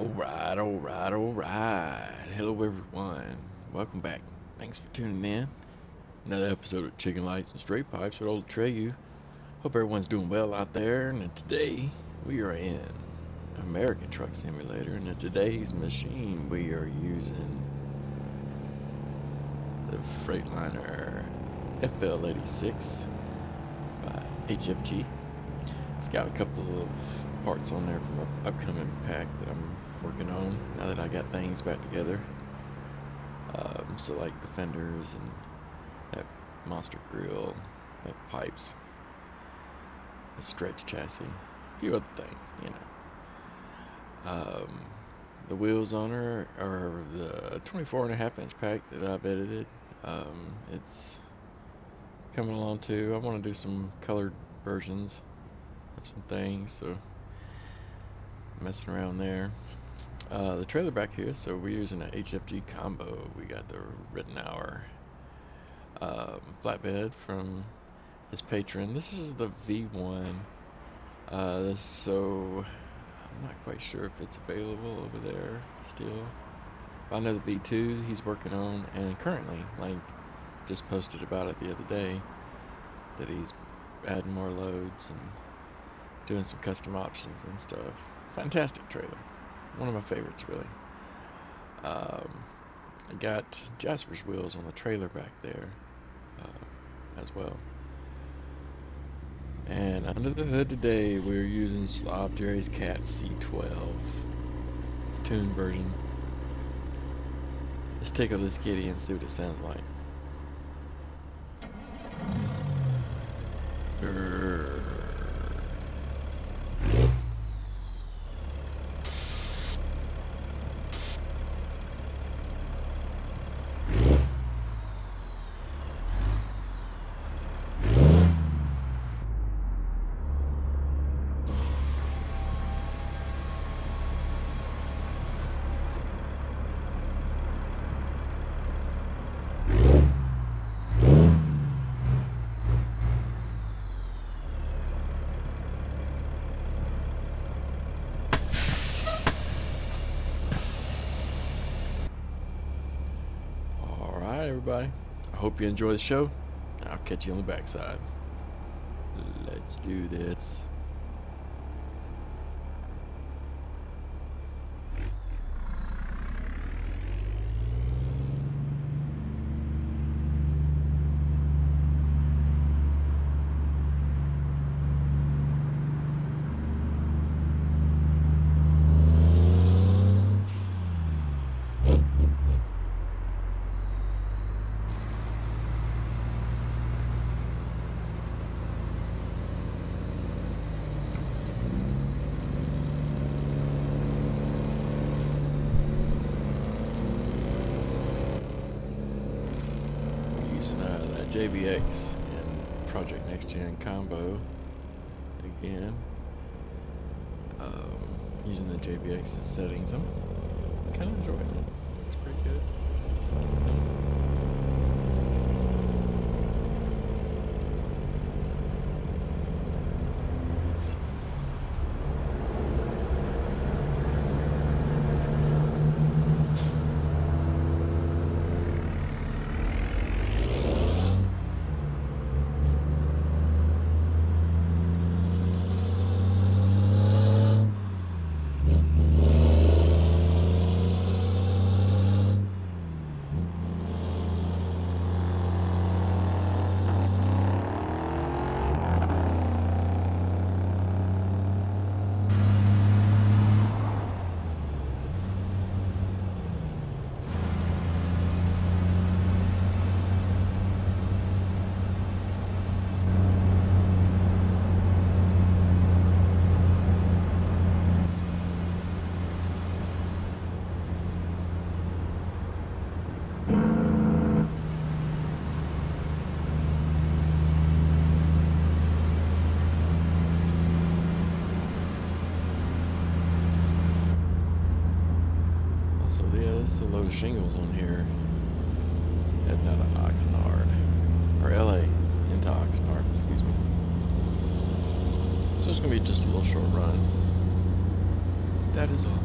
All right. Hello, everyone. Welcome back. Thanks for tuning in. Another episode of Chicken Lights and Stray Pipes with Old Treyu. Hope everyone's doing well out there. And today we are in American Truck Simulator. And in today's machine, we are using the Freightliner FL86 by HFG. It's got a couple of parts on there from an upcoming pack that I'm working on now that I got things back together, so like the fenders and that monster grill, that pipes, the stretch chassis, a few other things, you know. The wheels on her are the 24.5-inch pack that I've edited. It's coming along too. I want to do some colored versions of some things, so messing around there. The trailer back here, so we're using an HFG combo. We got the Rittenour flatbed from his patron. This is the V1. So I'm not quite sure if it's available over there still. I know the V2 he's working on, and currently, like, just posted about it the other day, that he's adding more loads and doing some custom options and stuff. Fantastic trailer, one of my favorites, really. I got Jasper's wheels on the trailer back there as well. And under the hood today, we're using Sloppy Jerry's Cat C12, the tuned version. Let's tickle this kitty and see what it sounds like. Everybody, I hope you enjoy the show. I'll catch you on the backside. Let's do this. That JBX and Project Next Gen Combo again. Using the JBX's settings, I'm kind of enjoying it. It's pretty good. There's a load of shingles on here heading out of Oxnard, or LA into Oxnard, excuse me. So it's going to be just a little short run. That is all.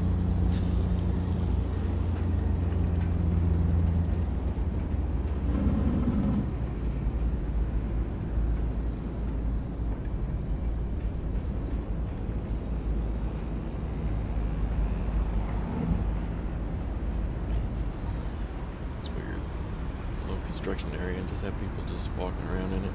have people just walking around in it.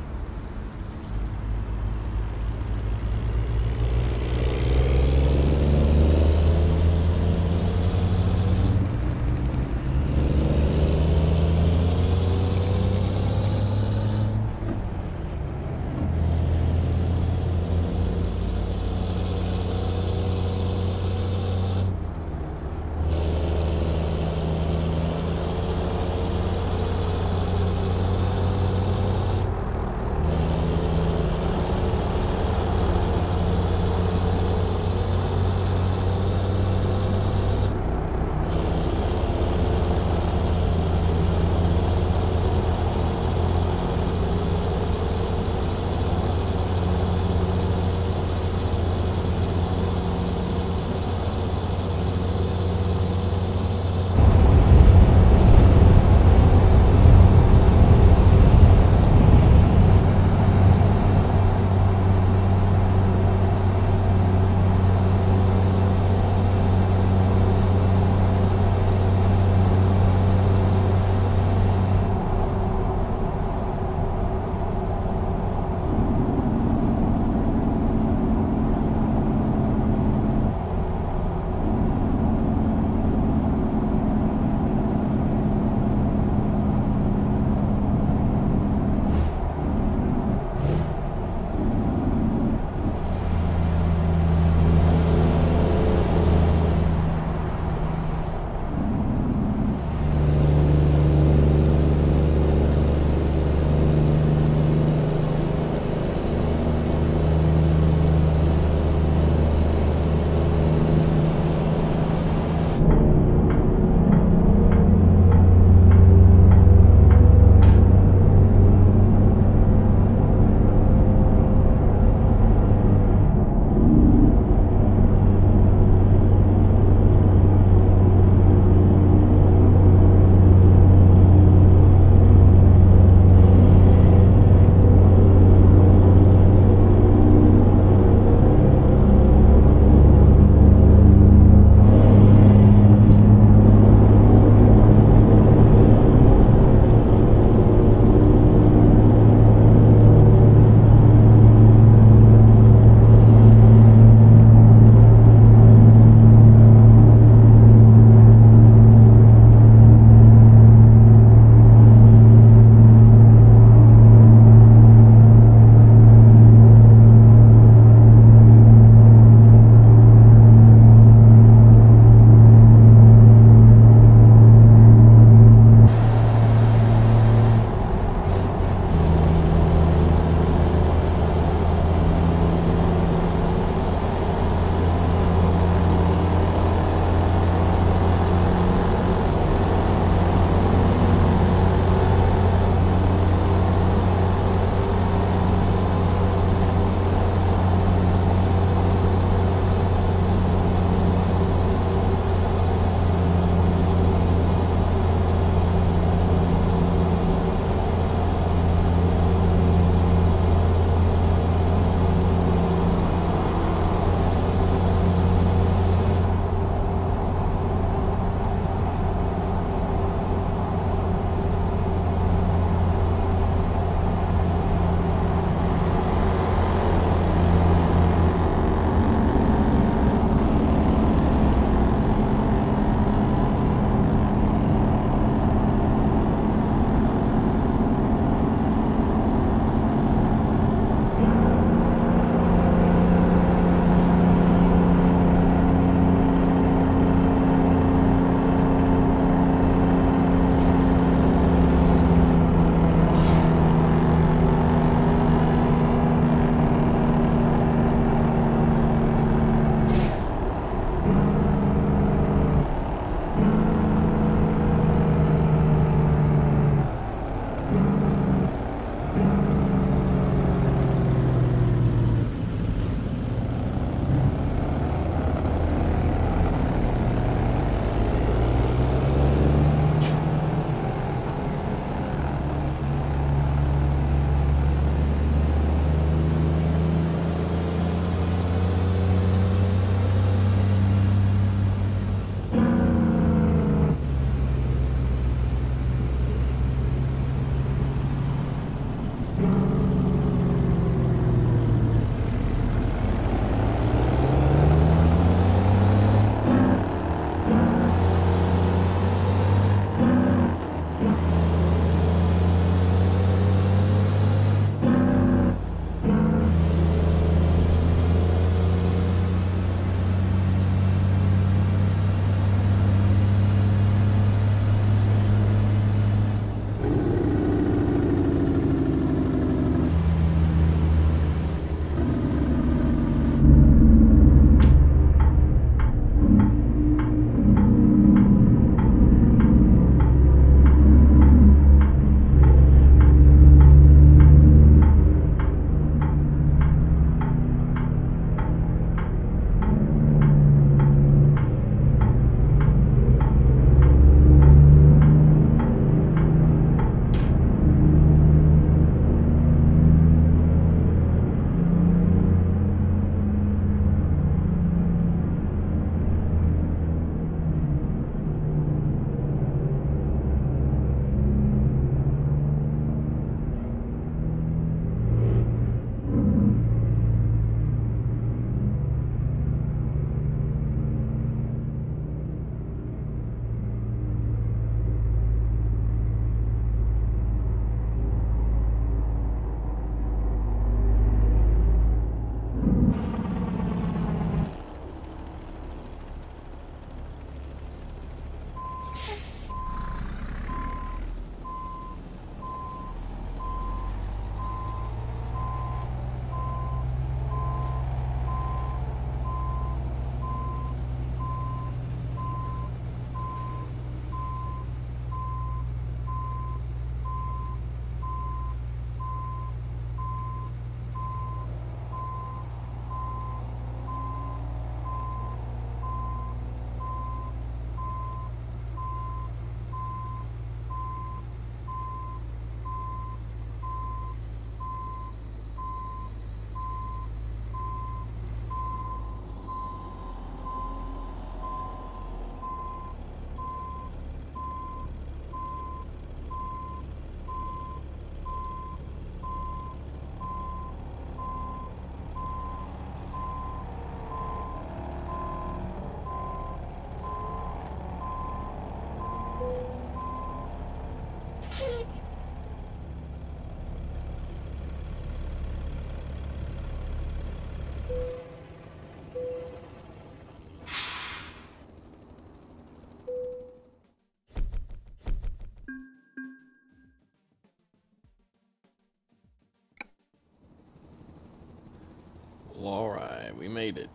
Well, alright, we made it.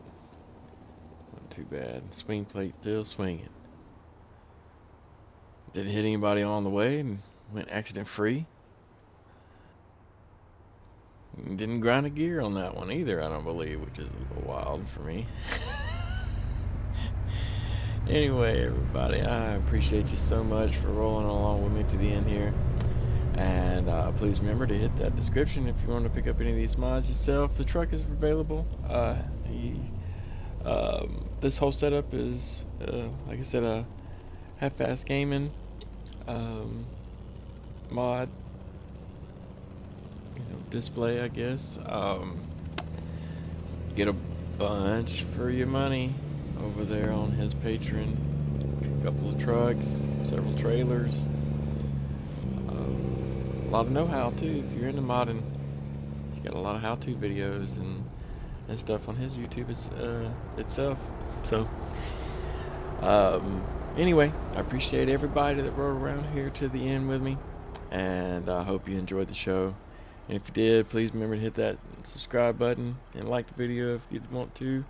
Not too bad. Swing plate still swinging. Didn't hit anybody on the way and went accident free. Didn't grind a gear on that one either, I don't believe, which is a little wild for me. Anyway, everybody, I appreciate you so much for rolling along with me to the end here. And please remember to hit that description if you want to pick up any of these mods yourself. The truck is available. This whole setup is, like I said, a half-ass gaming mod. Display, I guess. Get a bunch for your money over there on his Patreon. A couple of trucks, several trailers, a lot of know-how too. If you're into modding, he's got a lot of how-to videos and stuff on his YouTube itself. So anyway, I appreciate everybody that rode around here to the end with me, and I hope you enjoyed the show. And if you did, please remember to hit that subscribe button and like the video if you want to.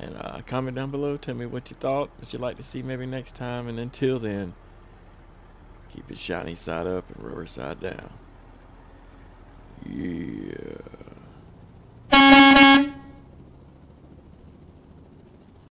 And comment down below. Tell me what you thought, what you'd like to see maybe next time. And until then, keep it shiny side up and rubber side down. Yeah.